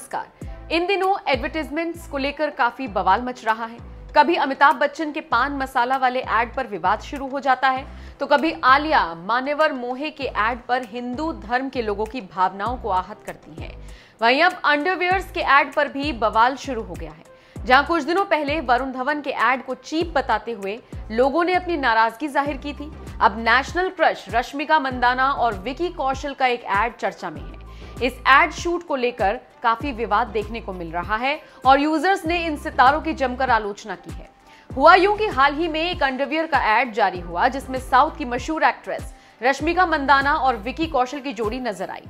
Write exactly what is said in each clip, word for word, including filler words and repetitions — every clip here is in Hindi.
नमस्कार। इन दिनों एडवर्टाइजमेंट्स को लेकर काफी बवाल मच रहा है। कभी अमिताभ बच्चन के पान मसाला वाले एड पर विवाद शुरू हो जाता है, तो कभी आलिया मानेवर मोहे के एड पर हिंदू धर्म के लोगों की भावनाओं को आहत करती है। वहीं अब अंडरवियर्स के एड पर भी बवाल शुरू हो गया है, जहां कुछ दिनों पहले वरुण धवन के एड को चीप बताते हुए लोगों ने अपनी नाराजगी जाहिर की थी। अब नेशनल क्रश रश्मिका मंदाना और विकी कौशल का एक एड चर्चा में है। इस एड शूट को लेकर काफी विवाद देखने को मिल रहा है और यूजर्स ने इन सितारों की जमकर आलोचना की है। हुआ यूं कि हाल ही में एक अंडरवियर का एड जारी हुआ, जिसमें साउथ की मशहूर एक्ट्रेस रश्मिका मंदाना और विकी कौशल की जोड़ी नजर आई।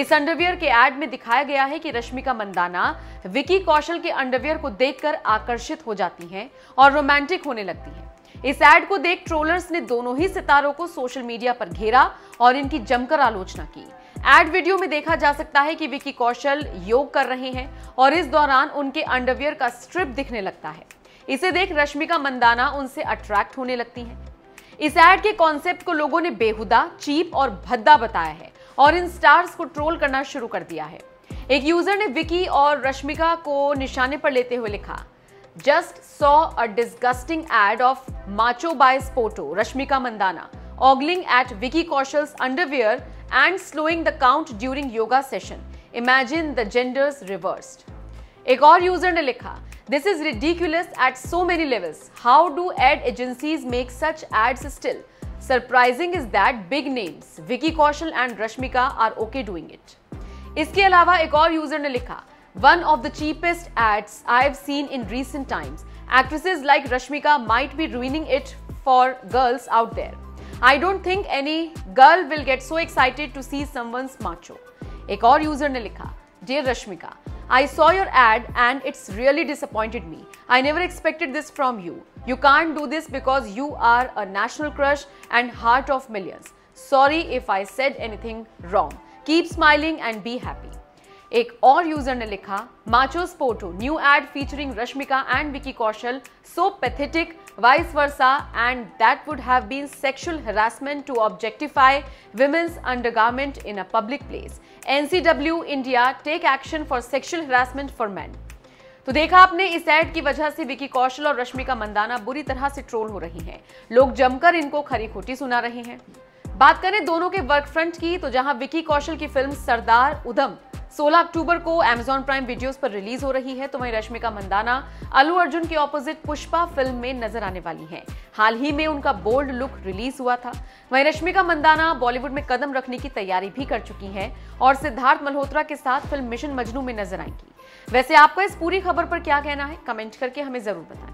इस अंडरवियर के एड में दिखाया गया है कि रश्मिका मंदाना विकी कौशल के अंडरवियर को देखकर आकर्षित हो जाती हैं और रोमांटिक होने लगती हैं। इस एड को देख ट्रोलर्स ने दोनों ही सितारों को सोशल मीडिया पर घेरा और इनकी जमकर आलोचना की। एड वीडियो में देखा जा सकता है कि विकी कौशल योग कर रहे हैं और इस दौरान उनके अंडरवियर का स्ट्रिप दिखने लगता है। इसे देख रश्मिका मंदाना उनसे अट्रैक्ट होने लगती हैं। इस एड के कॉन्सेप्ट को लोगों ने बेहुदा, चीप और भद्दा बताया है और इन स्टार्स को ट्रोल करना शुरू कर दिया है। एक यूजर ने विकी और रश्मिका को निशाने पर लेते हुए लिखा, Just saw a disgusting ad of macho bias photo, Rashmika Mandanna, ogling at Vicky Kaushal's underwear and slowing the count during yoga session. Imagine the genders reversed. एक और यूजर ने लिखा, This is ridiculous at so many levels. How do ad agencies make such ads still? Surprising is that big names, Vicky Kaushal and Rashmika, are okay doing it. इसके अलावा एक और यूजर ने लिखा, One of the cheapest ads I've seen in recent times. Actresses like Rashmika might be ruining it for girls out there. I don't think any girl will get so excited to see someone's macho. एक और यूजर ने लिखा, Dear Rashmika, I saw your ad and it's really disappointed me. I never expected this from you. You can't do this because you are a national crush and heart of millions. Sorry if I said anything wrong. Keep smiling and be happy. एक और यूजर ने लिखा, macho स्पोर्टो new ad featuring Rashmika and Vicky Kaushal, so pathetic vice versa and that would have been sexual harassment to objectify women's undergarment in a public place. NCW India take action for sexual harassment for man. तो देखा आपने, इस एड की वजह से विकी कौशल और रश्मिका मंदाना बुरी तरह से ट्रोल हो रही हैं। लोग जमकर इनको खरी खोटी सुना रहे हैं। बात करें दोनों के वर्क फ्रंट की, तो जहां विकी कौशल की फिल्म सरदार उधम सोलह अक्टूबर को Amazon Prime Videos पर रिलीज हो रही है, तो वहीं रश्मिका मंदाना अल्लू अर्जुन के ऑपोजिट पुष्पा फिल्म में नजर आने वाली हैं। हाल ही में उनका बोल्ड लुक रिलीज हुआ था। वहीं रश्मिका मंदाना बॉलीवुड में कदम रखने की तैयारी भी कर चुकी हैं और सिद्धार्थ मल्होत्रा के साथ फिल्म मिशन मजनू में नजर आएंगी। वैसे आपका इस पूरी खबर पर क्या कहना है, कमेंट करके हमें जरूर बताएं।